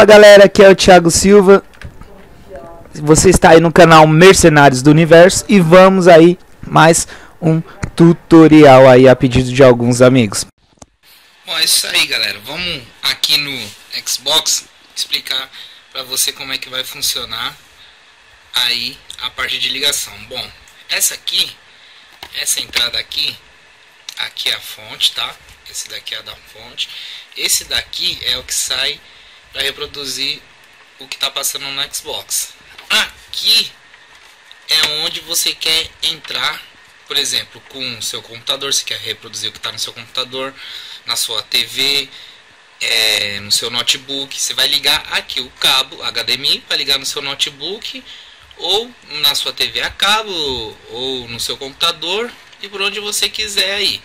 Fala galera, aqui é o Thiago Silva. Você está aí no canal Mercenários do Universo e vamos aí mais um tutorial aí a pedido de alguns amigos. Bom, é isso aí galera, vamos aqui no Xbox explicar para você como é que vai funcionar aí a parte de ligação. Bom, essa entrada aqui é a fonte, tá? Esse daqui é a da fonte. Esse daqui é o que sai para reproduzir o que está passando no Xbox. Aqui é onde você quer entrar, por exemplo, com o seu computador. Você quer reproduzir o que está no seu computador, na sua TV, no seu notebook. Você vai ligar aqui o cabo HDMI para ligar no seu notebook ou na sua TV a cabo ou no seu computador e por onde você quiser aí,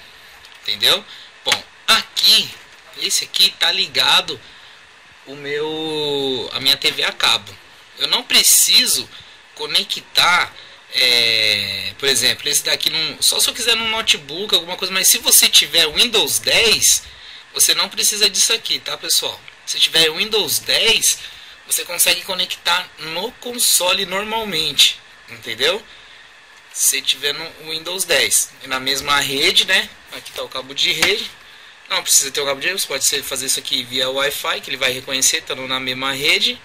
entendeu? Bom, aqui, esse aqui tá ligado a minha TV a cabo. Eu não preciso conectar, por exemplo, esse daqui só se eu quiser num notebook, alguma coisa. Mas se você tiver Windows 10, você não precisa disso aqui, tá pessoal? Se tiver Windows 10, você consegue conectar no console normalmente, entendeu? Se tiver no Windows 10 e na mesma rede, né? Aqui tá o cabo de rede. Não precisa ter o cabo de rede, você pode fazer isso aqui via Wi-Fi, que ele vai reconhecer, tá na mesma rede.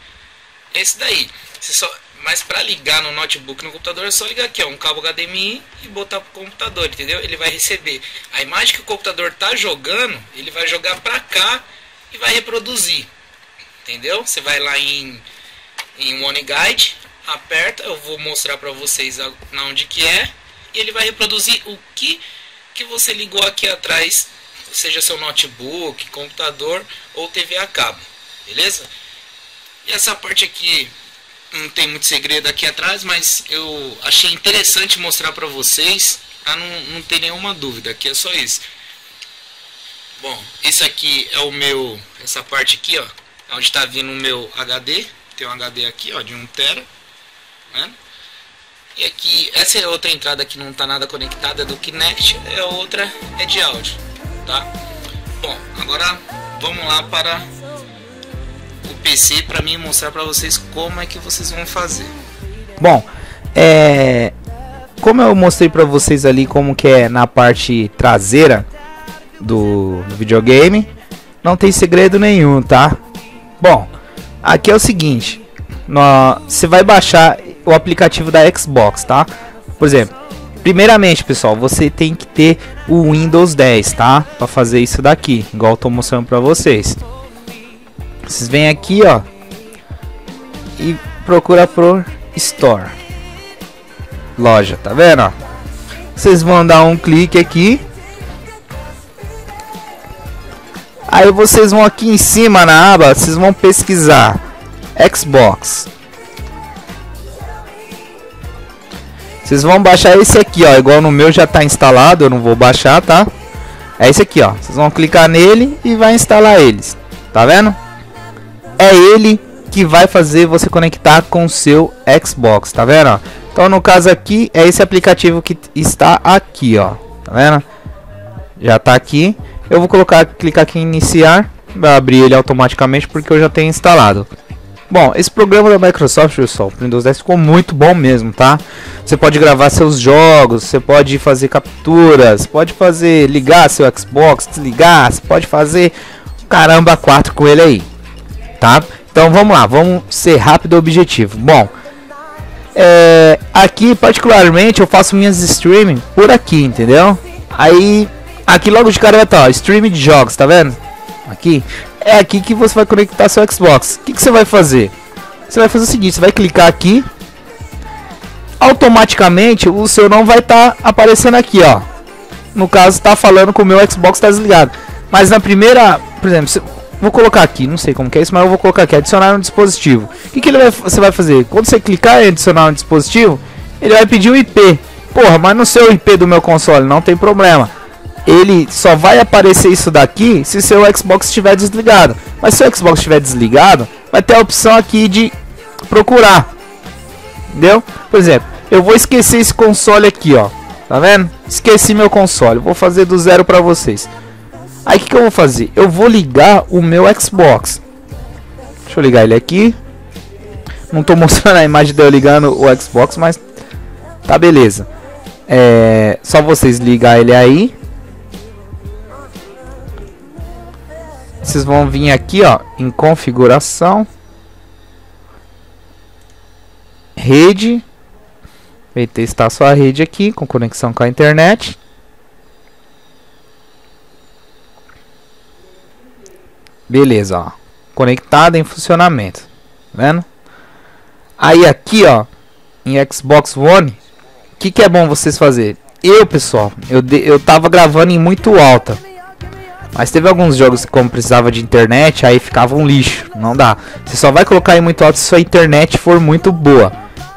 Esse daí. Mas para ligar no notebook, no computador, é só ligar aqui, ó, um cabo HDMI e botar pro computador, entendeu? Ele vai receber a imagem que o computador tá jogando, ele vai jogar para cá e vai reproduzir, entendeu? Você vai lá em OneGuide, aperta, eu vou mostrar para vocês onde que é, e ele vai reproduzir o que você ligou aqui atrás, seja seu notebook, computador ou TV a cabo, beleza? E essa parte aqui não tem muito segredo aqui atrás, mas eu achei interessante mostrar para vocês, para não ter nenhuma dúvida, aqui é só isso. Bom, esse aqui é o meu, essa parte aqui, ó, é onde está vindo o meu HD, tem um HD aqui, ó, de 1 TB, né? E aqui, essa é outra entrada que não está nada conectada, é do Kinect, é outra, é de áudio, tá? Bom, agora vamos lá para o PC para mim mostrar para vocês como é que vocês vão fazer. Bom, como eu mostrei para vocês ali como que é na parte traseira do videogame, não tem segredo nenhum, tá? Bom, aqui é o seguinte, você vai baixar o aplicativo da Xbox, tá? Por exemplo, primeiramente pessoal, você tem que ter o Windows 10, tá? Para fazer isso daqui, igual eu tô mostrando para vocês. Vocês vêm aqui, ó, e procura por Store, loja, tá vendo? Ó? Vocês vão dar um clique aqui. Aí vocês vão aqui em cima na aba, vocês vão pesquisar Xbox. Vocês vão baixar esse aqui, ó, igual no meu já tá instalado, eu não vou baixar, tá? É esse aqui, ó. Vocês vão clicar nele e vai instalar eles. Tá vendo? É ele que vai fazer você conectar com o seu Xbox, tá vendo? Então no caso aqui é esse aplicativo que está aqui, ó. Tá vendo? Já tá aqui. Eu vou clicar aqui em iniciar, vai abrir ele automaticamente porque eu já tenho instalado. Bom, esse programa da Microsoft, pessoal, para o Windows 10 ficou muito bom mesmo, tá? Você pode gravar seus jogos, você pode fazer capturas, pode fazer ligar seu Xbox, desligar, você pode fazer caramba 4 com ele aí, tá? Então vamos lá, vamos ser rápido e objetivo. Bom, aqui particularmente eu faço minhas streaming por aqui, entendeu? Aí aqui logo de cara vai estar, ó, stream de jogos, tá vendo? Aqui é aqui que você vai conectar seu Xbox. O que que você vai fazer? Você vai fazer o seguinte, você vai clicar aqui, automaticamente o seu nome vai estar aparecendo aqui, ó. No caso está falando que o meu Xbox está desligado, mas na primeira, por exemplo, vou colocar aqui, não sei como que é isso, mas eu vou colocar aqui, adicionar um dispositivo. O que que você vai fazer? Quando você clicar em adicionar um dispositivo, ele vai pedir o IP. Porra, mas não sei o IP do meu console, não tem problema. Ele só vai aparecer isso daqui se seu Xbox estiver desligado. Mas se o Xbox estiver desligado, vai ter a opção aqui de procurar, entendeu? Por exemplo, eu vou esquecer esse console aqui, ó. Tá vendo? Esqueci meu console. Vou fazer do zero para vocês. Aí o que eu vou fazer? Eu vou ligar o meu Xbox. Deixa eu ligar ele aqui. Não estou mostrando a imagem de eu ligando o Xbox, mas tá beleza. É só vocês ligar ele aí. Vocês vão vir aqui, ó, em configuração, rede. Vai testar sua rede aqui com conexão com a internet. Beleza, ó. Conectado em funcionamento. Tá vendo? Aí aqui, ó, em Xbox One, o que é bom vocês fazer? Pessoal, eu tava gravando em muito alta, mas teve alguns jogos que, como precisava de internet, aí ficava um lixo. Não dá. Você só vai colocar em muito alto se sua internet for muito boa.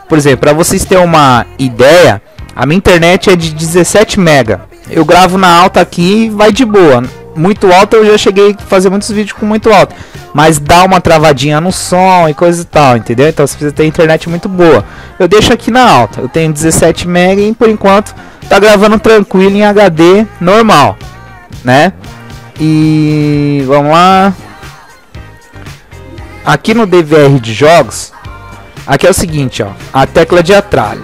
Por exemplo, para vocês terem uma ideia, a minha internet é de 17 mega. Eu gravo na alta aqui e vai de boa. Muito alto eu já cheguei a fazer muitos vídeos com muito alto, mas dá uma travadinha no som e coisa e tal, entendeu? Então você precisa ter internet muito boa. Eu deixo aqui na alta. Eu tenho 17 mega e por enquanto tá gravando tranquilo em HD normal, né? E vamos lá. Aqui no DVR de jogos, aqui é o seguinte, ó, a tecla de atalho.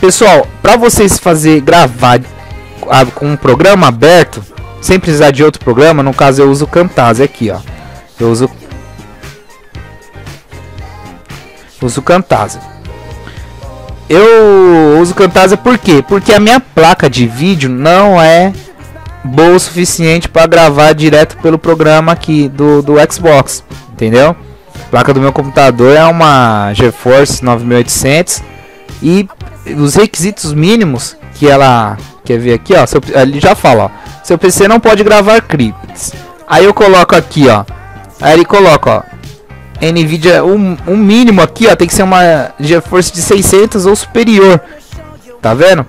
Pessoal, para vocês gravar com um programa aberto, sem precisar de outro programa, no caso eu uso o Camtasia aqui, ó. Eu uso Camtasia. Eu uso Camtasia por quê? Porque a minha placa de vídeo não é boa o suficiente para gravar direto pelo programa aqui do Xbox, entendeu? A placa do meu computador é uma GeForce 9800 e os requisitos mínimos que ela quer ver aqui, ó, ele já fala, ó, seu PC não pode gravar clips. Aí eu coloco aqui, ó. Aí ele coloca, ó, Nvidia, um mínimo aqui, ó, tem que ser uma GeForce de 600 ou superior. Tá vendo?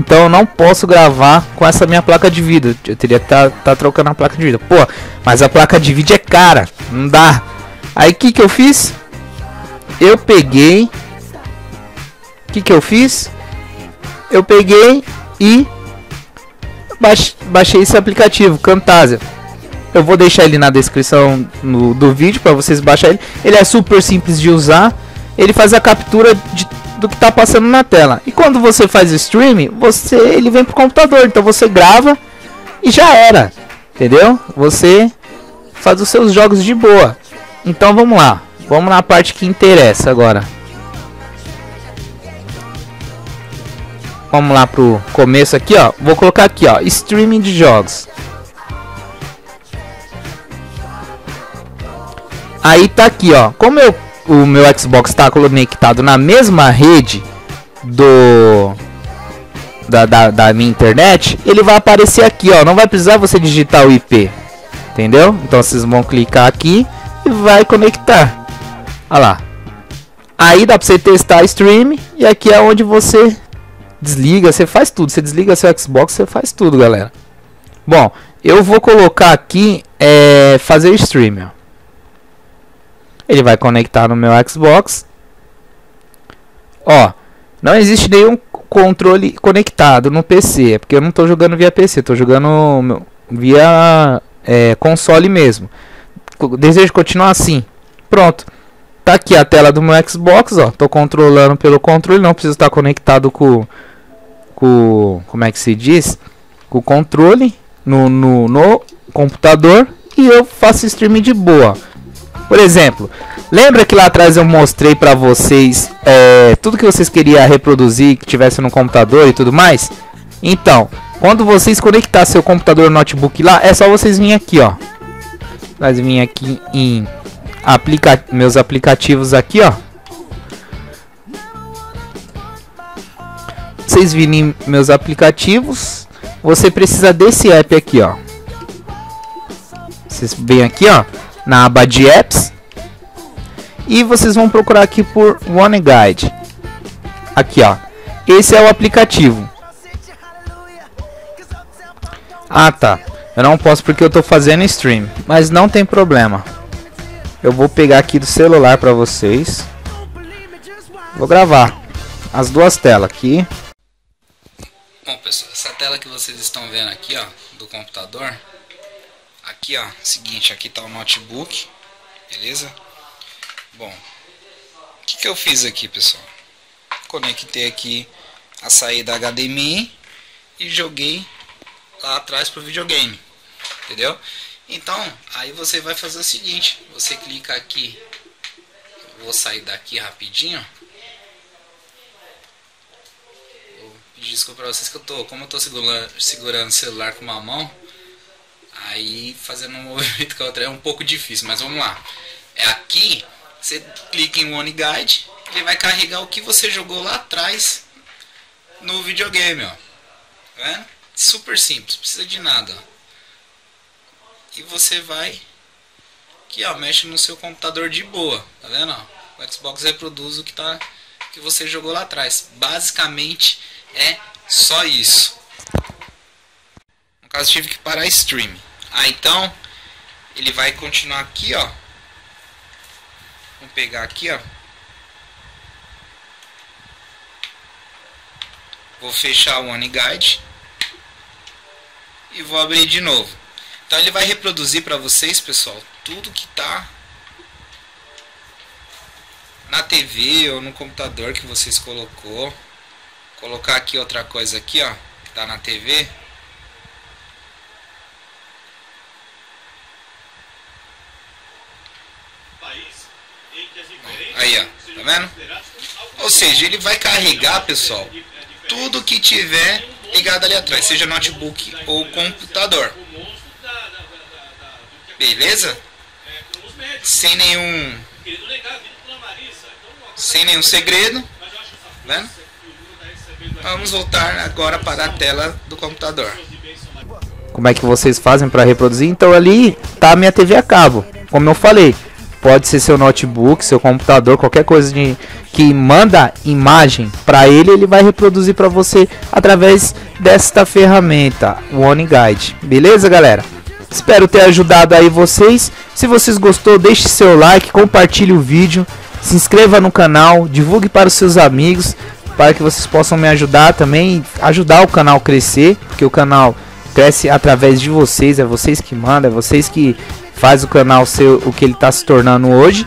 Então eu não posso gravar com essa minha placa de vídeo. Eu teria que tá trocando a placa de vídeo. Pô, mas a placa de vídeo é cara, não dá. Aí que eu fiz? Eu peguei. Que eu fiz? Eu peguei e baixei esse aplicativo Camtasia. Eu vou deixar ele na descrição do vídeo para vocês baixarem ele. Ele é super simples de usar. Ele faz a captura do que está passando na tela. E quando você faz o streaming, ele vem pro computador. Então você grava e já era, entendeu? Você faz os seus jogos de boa. Então vamos lá. Vamos na parte que interessa agora. Vamos lá pro começo aqui, ó. Vou colocar aqui, ó, streaming de jogos. Aí tá aqui, ó. Como o meu Xbox tá conectado na mesma rede da minha internet, ele vai aparecer aqui, ó. Não vai precisar você digitar o IP, entendeu? Então vocês vão clicar aqui e vai conectar. Olha lá. Aí dá pra você testar stream e aqui é onde você desliga, você faz tudo, você desliga seu Xbox, você faz tudo, galera. Bom, eu vou colocar aqui fazer stream. Ele vai conectar no meu Xbox. Ó, não existe nenhum controle conectado no PC, é porque eu não estou jogando via PC, estou jogando via console mesmo. Desejo continuar assim. Pronto. Tá aqui a tela do meu Xbox, ó. Tô controlando pelo controle, não preciso estar conectado com como é que se diz? Com o controle no computador e eu faço streaming de boa. Por exemplo, lembra que lá atrás eu mostrei pra vocês tudo que vocês queriam reproduzir que tivesse no computador e tudo mais? Então, quando vocês conectar seu computador notebook lá, é só vocês virem aqui, ó. Nós vim aqui em meus aplicativos aqui, ó. Vocês virem meus aplicativos. Você precisa desse app aqui, ó. Vocês vêm aqui, ó, na aba de apps. E vocês vão procurar aqui por OneGuide. Aqui, ó. Esse é o aplicativo. Ah, tá. Eu não posso porque eu tô fazendo stream. Mas não tem problema. Eu vou pegar aqui do celular para vocês. Vou gravar as duas telas aqui. Bom, pessoal, essa tela que vocês estão vendo aqui, ó, do computador. Aqui, ó, seguinte, aqui tá o notebook. Beleza? Bom, o que que eu fiz aqui, pessoal? Conectei aqui a saída HDMI e joguei lá atrás pro videogame, entendeu? Então, aí você vai fazer o seguinte, você clica aqui, vou sair daqui rapidinho. Vou pedir desculpa pra vocês que como eu tô segurando o celular com uma mão, aí fazendo um movimento com a outra é um pouco difícil, mas vamos lá. É aqui, você clica em OneGuide, ele vai carregar o que você jogou lá atrás no videogame, ó. Tá vendo? Super simples, não precisa de nada, ó. E você vai aqui, ó, mexe no seu computador de boa, tá vendo, ó? O Xbox reproduz o que você jogou lá atrás. Basicamente é só isso. No caso, tive que parar stream. Ah, então ele vai continuar aqui, ó. Vamos pegar aqui, ó. Vou fechar o OneGuide e vou abrir de novo. Então ele vai reproduzir para vocês, pessoal, tudo que tá na TV ou no computador que vocês colocou. Vou colocar aqui outra coisa aqui, ó, que tá na TV. Aí, ó, tá vendo? Ou seja, ele vai carregar, pessoal, tudo que tiver ligado ali atrás, seja notebook ou computador. Beleza? Sem nenhum segredo, né? Vamos voltar agora para a tela do computador. Como é que vocês fazem para reproduzir? Então ali tá a minha TV a cabo, como eu falei. Pode ser seu notebook, seu computador, qualquer coisa que manda imagem para ele, ele vai reproduzir para você através desta ferramenta, o OneGuide. Beleza, galera? Espero ter ajudado aí vocês. Se vocês gostou, deixe seu like, compartilhe o vídeo, se inscreva no canal, divulgue para os seus amigos, para que vocês possam me ajudar também, ajudar o canal a crescer, porque o canal cresce através de vocês, é vocês que mandam, é vocês que faz o canal ser o que ele está se tornando hoje.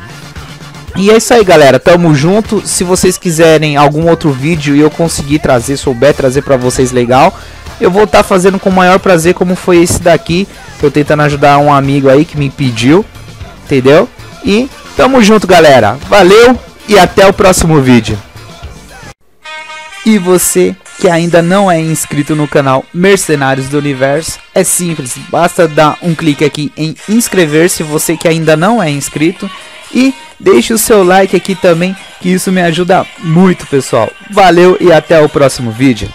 E é isso aí, galera, tamo junto. Se vocês quiserem algum outro vídeo e eu conseguir trazer, souber trazer para vocês legal, eu vou estar fazendo com o maior prazer, como foi esse daqui. Tô tentando ajudar um amigo aí que me pediu, entendeu? E tamo junto, galera. Valeu e até o próximo vídeo. E você que ainda não é inscrito no canal Mercenários do Universo, é simples. Basta dar um clique aqui em inscrever-se, você que ainda não é inscrito. E deixe o seu like aqui também, que isso me ajuda muito, pessoal. Valeu e até o próximo vídeo.